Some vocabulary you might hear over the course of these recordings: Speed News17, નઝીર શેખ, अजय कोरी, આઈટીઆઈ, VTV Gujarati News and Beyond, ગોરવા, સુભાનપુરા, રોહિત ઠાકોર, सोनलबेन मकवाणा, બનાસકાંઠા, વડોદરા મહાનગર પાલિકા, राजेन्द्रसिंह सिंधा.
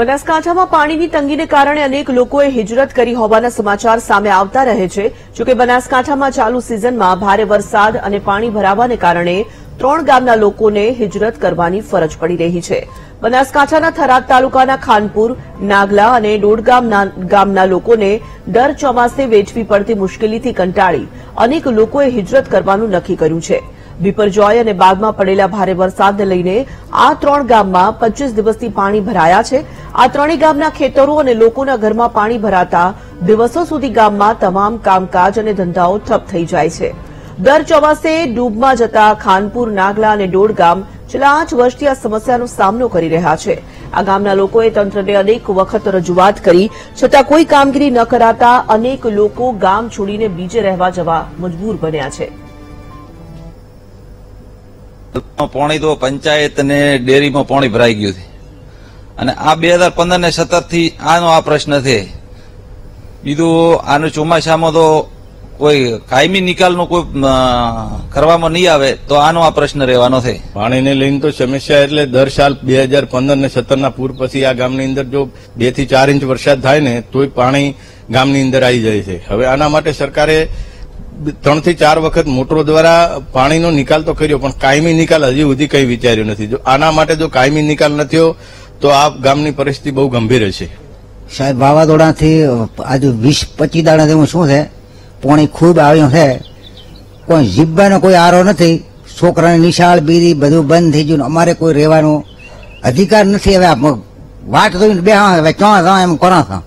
બનાસકાંઠામાં પાણીની તંગીને કારણે અનેક લોકોએ હિજરત કરી હોવાના સમાચાર સામે આવતા રહે છે. જોકે બનાસકાંઠામાં ચાલુ સિઝનમાં ભારે વરસાદ અને પાણી ભરાવાને કારણે 3 ગામના લોકોને હિજરત કરવાની ફરજ પડી રહી છે. બનાસકાંઠાના થરાદ તાલુકાના ખાનપુર, નાગલા અને ડોડગામના લોકોને દર ચોમાસે વેઠવી પડતી મુશ્કેલીથી કંટાળી અનેક લોકોએ હિજરત કરવાનું નક્કી કર્યું છે. बिपरजॉय और बाद में पड़ेला भारे वरसाद ने लईने आ 3 गाम में 25 दिवसथी पाणी भराया छे। आ त्रणेय गामना खेतरो अने लोकोना घरमां पाणी भराता दिवसों सुधी गाममां तमाम कामकाज अने धंधाओ ठप थई जाय छे। दर चौमासे डूबमां जता खानपुर, नागला अने डोड गाम छेल्ला 8 वर्षथी आ समस्यानो सामनो करी रह्या छे। आ गामना लोकोए तंत्रने अनेक वखत रजूआत करी छतां कोई कामगीरी न कराता अनेक लोको गाम छोडीने बीजे रहेवा जवा मजबूर बन्या छे। पाणी तो पंचायत ने डेरी में पाणी भराई गयु थी। आ 2015 ने 17 थी आ प्रश्न थे। बीजो आनु चोमासा में तो कोई कायमी निकाल नो कोई करवामां नहीं आवे तो आ प्रश्न रहेवानो छे। पाणी ने लईने तो समस्या एटले दर साल 2015 ने 17 ना पूर पछी आ गामनी अंदर जो 2 થી 4 इंच वरसाद थाय ने तो पाणी गामनी अंदर आई जाय छे। हवे आना माटे सरकारे 3 થી 4 વખત મોટરો દ્વારા પાણીનો નિકાલ તો કર્યો પણ કાયમી નિકાલ હજી સુધી કંઈ વિચાર્યું નથી. જો આના માટે જો કાયમી નિકાલ ન થયો તો આ ગામની પરિસ્થિતિ બહુ ગંભીર હશે. સાહેબ, વાવાઝોડાથી આજે 20-25 દાડાથી હું શું છે પાણી ખૂબ આવ્યું છે. કોઈ જીવવાનો કોઈ આરો નથી. છોકરાની નિશાળ બીડી બધું બંધ થઈ ગયું. અમારે કોઈ રહેવાનો અધિકાર નથી. હવે વાત તો બે હવે ક્યાં એમ કરો છો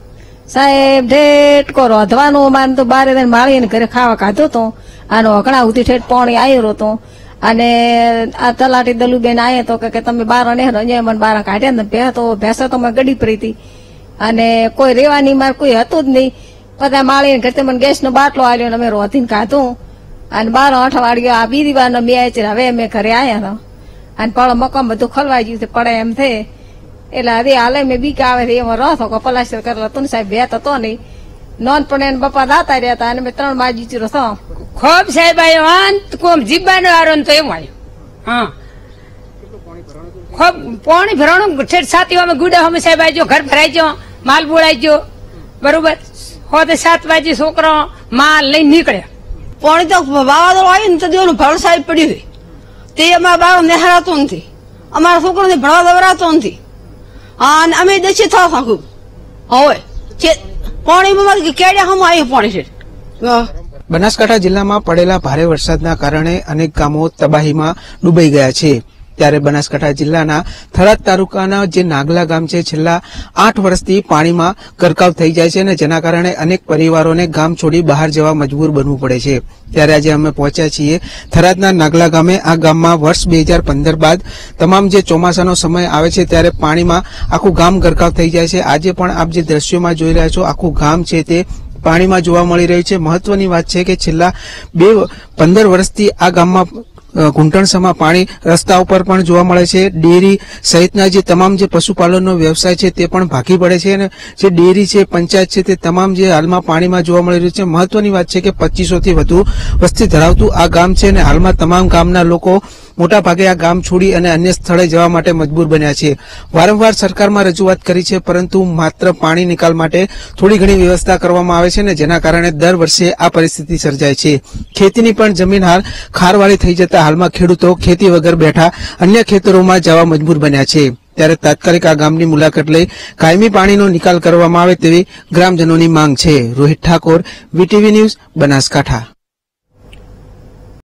સાહેબ? ઠેઠ કો રોધવાનું માન તો બારે માળીને ઘરે ખાવા ખાધો તો આનો અકળાવતી ઠેઠ પાણી આવ્યો હતો. અને આ તલાટી દલુબેન આયે તો કે તમે બાર અને મને બાર કાઢ્યા ને ભેંસો તો મેં ગડી પડી હતી અને કોઈ રેવાની માર કોઈ હતું જ નહીં. બધા માળીને ઘરે મને ગેસનો બાટલો આવ્યો ને અમે રોધીને ખાધું અને 12 અઠવાડિયા આ બીજી વાર ને બે હવે અમે ઘરે આવ્યા અને પણ મકાન બધું ખોલવાઈ ગયું છે. પડે એમ થઈ એટલે આજે હાલે મેં બીક આવે છે એમાં રહો તો પલાસ્ટર કરેલો હતો ને સાહેબ. ભેત હતો નહીં નોનપણે બપા દાતા રહ્યા હતા અને મેં 3 બાજી ચીરો છો ખોબ સાહેબ આવ્યો કોમ જીબાનો આરો તો એમ આવ્યો. હા, ખોબ પાણી ભરાણું છેઠ સાતીઓમાં ગુડા હમે સાહેબ આવજો ઘર ભરાઈ ગયો માલ બોળાઈ ગયો બરોબર. 6 થી 7 વાગે છોકરો માલ લઈ નીકળ્યો. પાણી તો વાવાઝોડું આવ્યું ને તો દેવાનું ભળ સાહેબ પડ્યું તે અમારા બાળો નહેરાતો નથી. અમારા છોકરોને ભણવા દવરાતો નથી. અમે દશી થવા ફાંકું હવે પાણી કેડિયા હમ આવી પાણી છે. બનાસકાંઠા જિલ્લામાં પડેલા ભારે વરસાદના કારણે અનેક ગામો તબાહીમાં ડૂબાઈ ગયા છે. ત્યારે બનાસકાંઠા જિલ્લાના થરાદ તાલુકાના જે નાગલા ગામ છે છેલ્લા 8 વર્ષથી પાણીમાં ગરકાવ થઈ જાય છે અને જેના કારણે અનેક પરિવારોને ગામ છોડી બહાર જવા મજબૂર બનવું પડે છે. ત્યારે આજે અમે પહોંચ્યા છીએ થરાદના નાગલા ગામે. આ ગામમાં વર્ષ 2015 બાદ તમામ જે ચોમાસાનો સમય આવે છે ત્યારે પાણીમાં આખું ગામ ગરકાવ થઈ જાય છે. આજે પણ આપ જે દ્રશ્યોમાં જોઈ રહ્યા છો આખું ગામ છે તે પાણીમાં જોવા મળી રહ્યું છે. મહત્વની વાત છે કે છેલ્લા 15 વર્ષથી આ ગામમાં ઘૂંટણસમાં પાણી રસ્તા ઉપર પણ જોવા મળે છે. ડેરી સહિતના જે તમામ જે પશુપાલનનો વ્યવસાય છે તે પણ ભાંખી પડે છે અને જે ડેરી છે, પંચાયત છે તે તમામ જે હાલમાં પાણીમાં જોવા મળી રહ્યું છે. મહત્વની વાત છે કે 2500થી વધુ વસ્તી ધરાવતું આ ગામ છે અને હાલમાં તમામ ગામના લોકો મોટા ભાગે આ ગામ છોડી અને અન્ય સ્થળે જવા માટે મજબૂર બન્યા છે. વારંવાર સરકારમાં રજૂઆત કરી છે પરંતુ માત્ર પાણી નિકાલ માટે થોડી ઘણી વ્યવસ્થા કરવામાં આવે છે અને જેના કારણે દર વર્ષે આ પરિસ્થિતિ સર્જાય છે. ખેતીની પણ જમીન હાલ ખારવાળી થઈ જતા હાલમાં ખેડૂતો ખેતી વગર બેઠા અન્ય ખેતરોમાં જવા મજબૂર બન્યા છે. ત્યારે તાત્કાલિક આ ગામની મુલાકાત લઈ કાયમી પાણીનો નિકાલ કરવામાં આવે તેવી ગ્રામજનોની માંગ છે. રોહિત ઠાકોર, VTV news, બનાસકાંઠા.